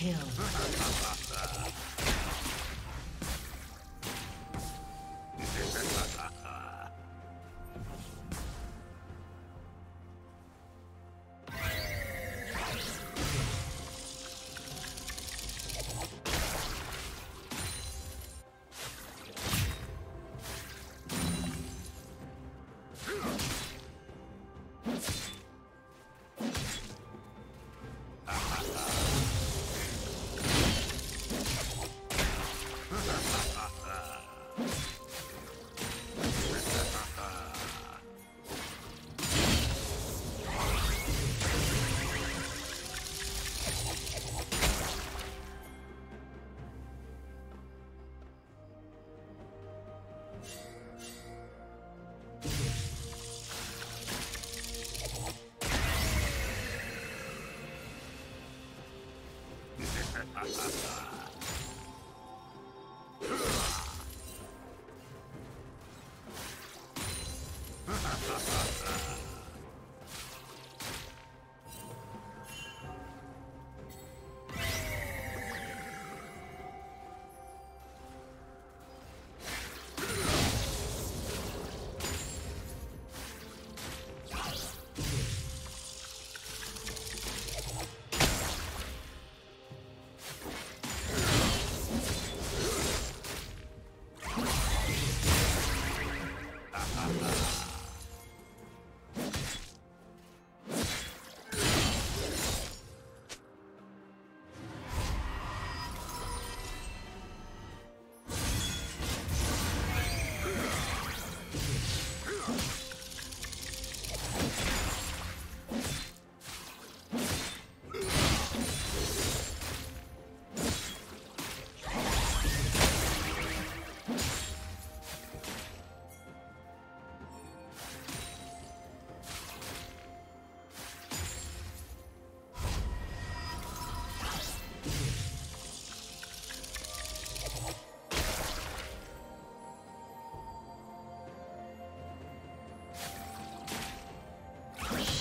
Kill.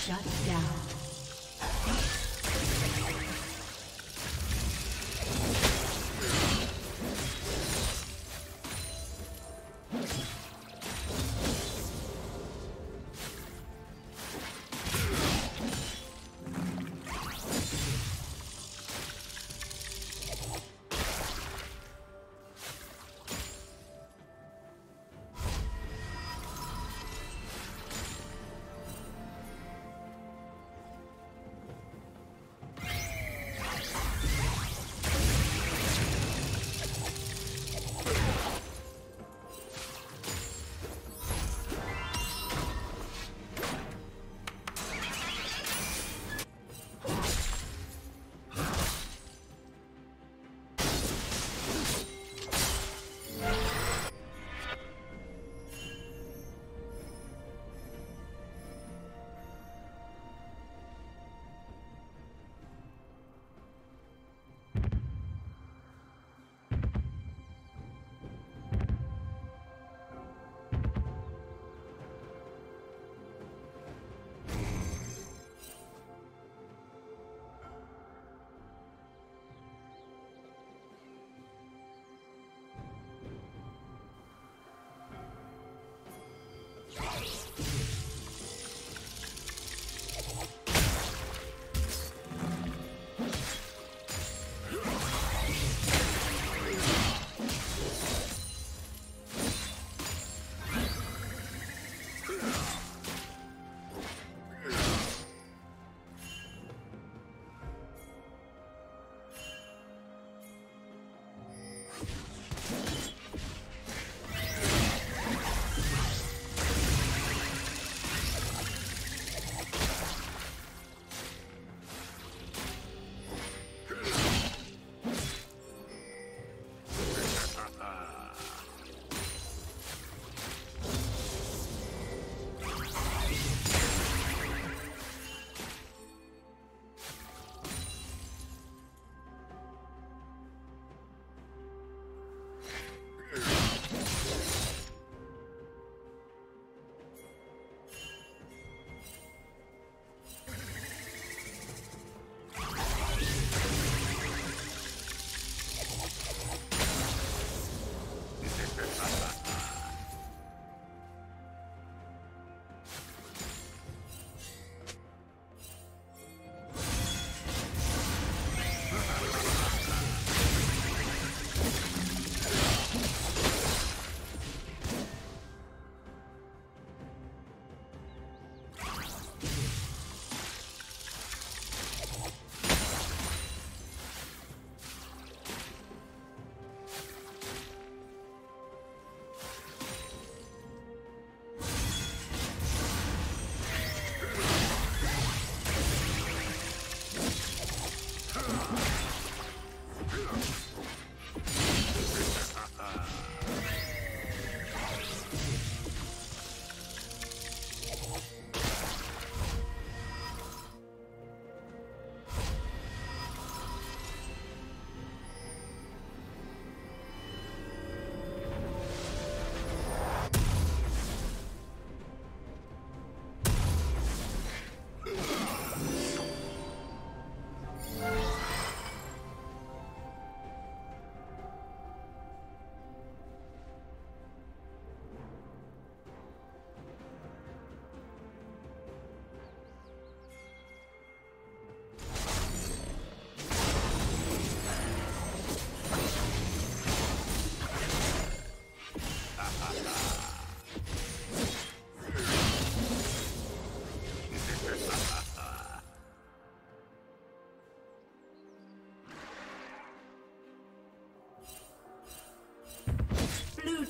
Shut down.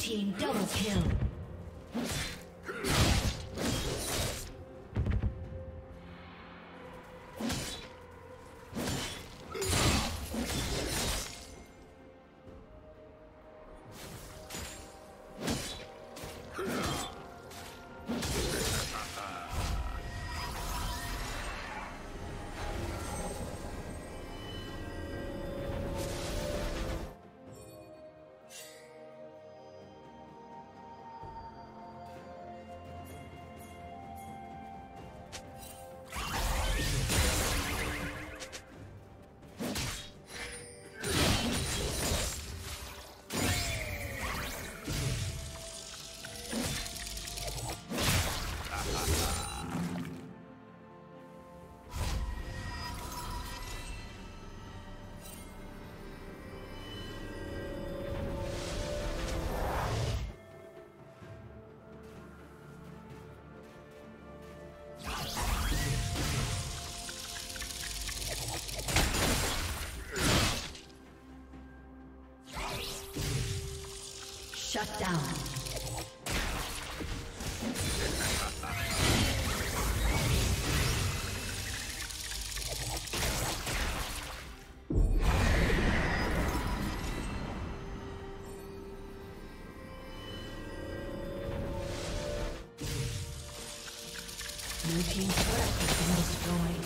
team double kill. Shut down. Blue team's turret has been destroyed.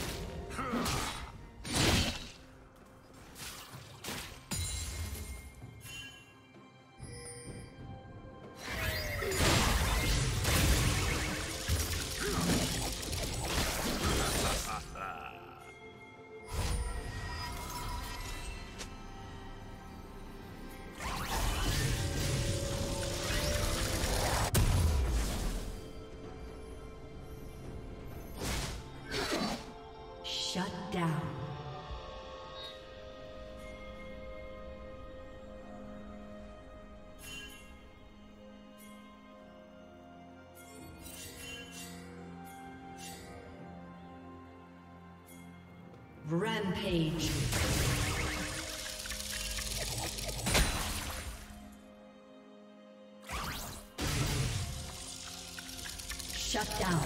Rampage. Shut down.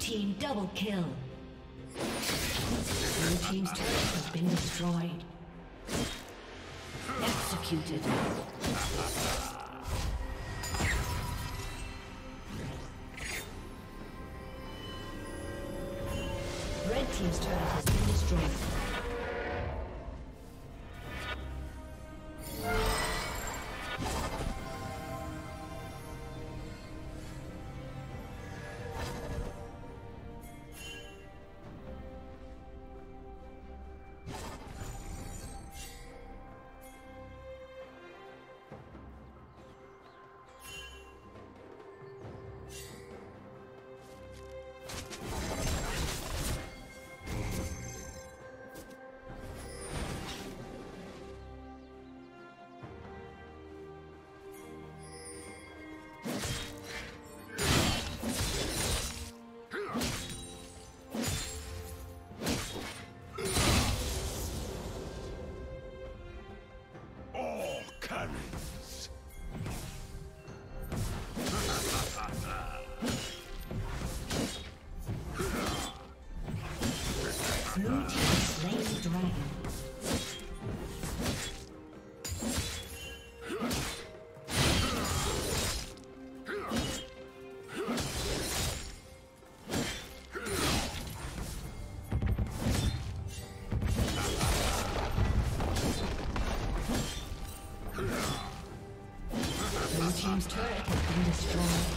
Team double kill. Blue team's turret has been destroyed. Executed. Red team's turret has been destroyed. Blue team's turret has been destroyed.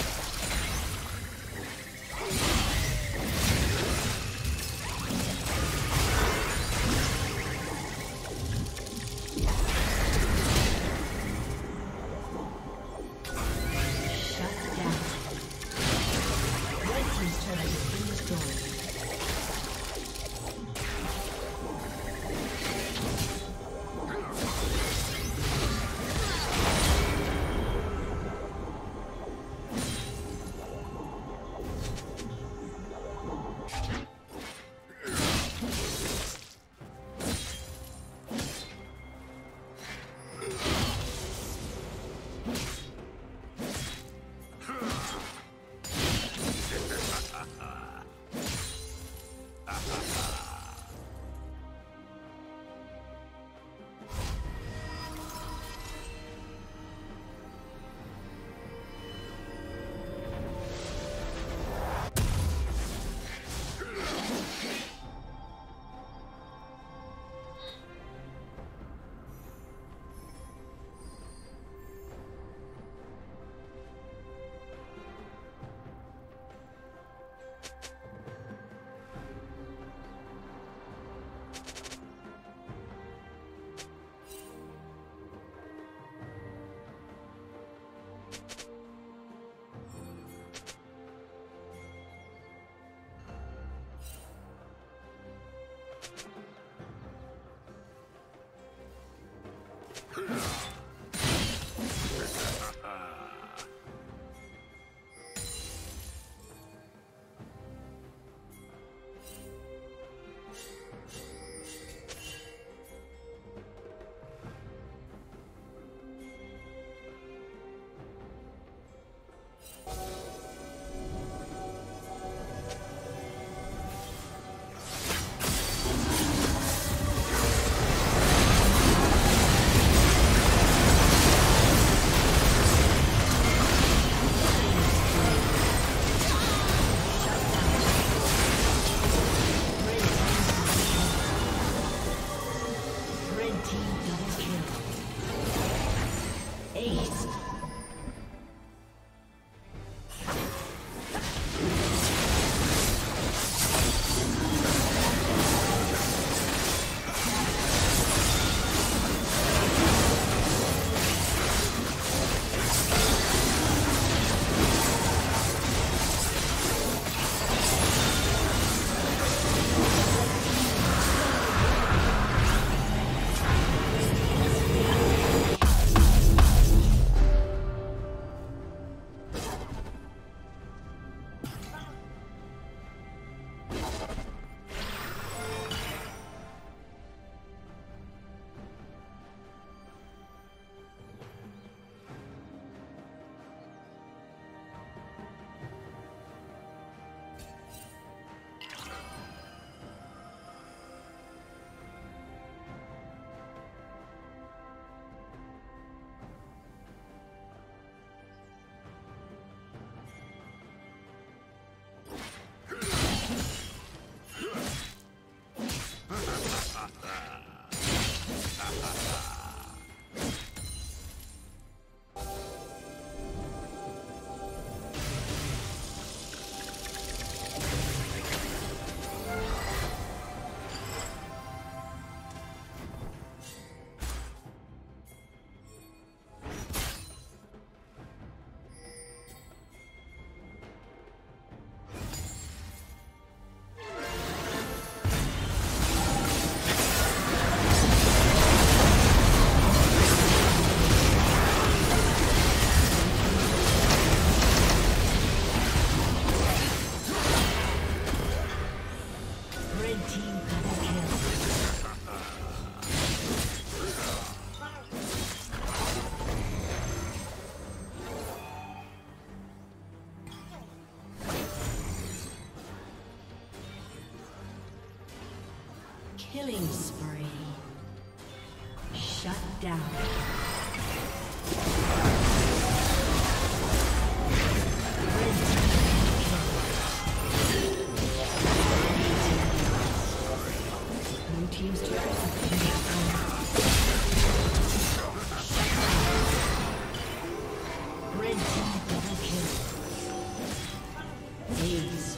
Ace. Killing spree. Shut down. Teams to red team double kill. Dazed.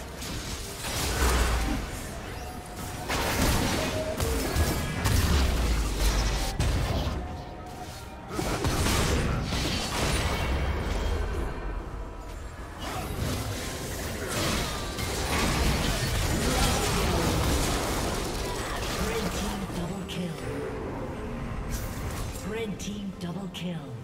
Red team double kill.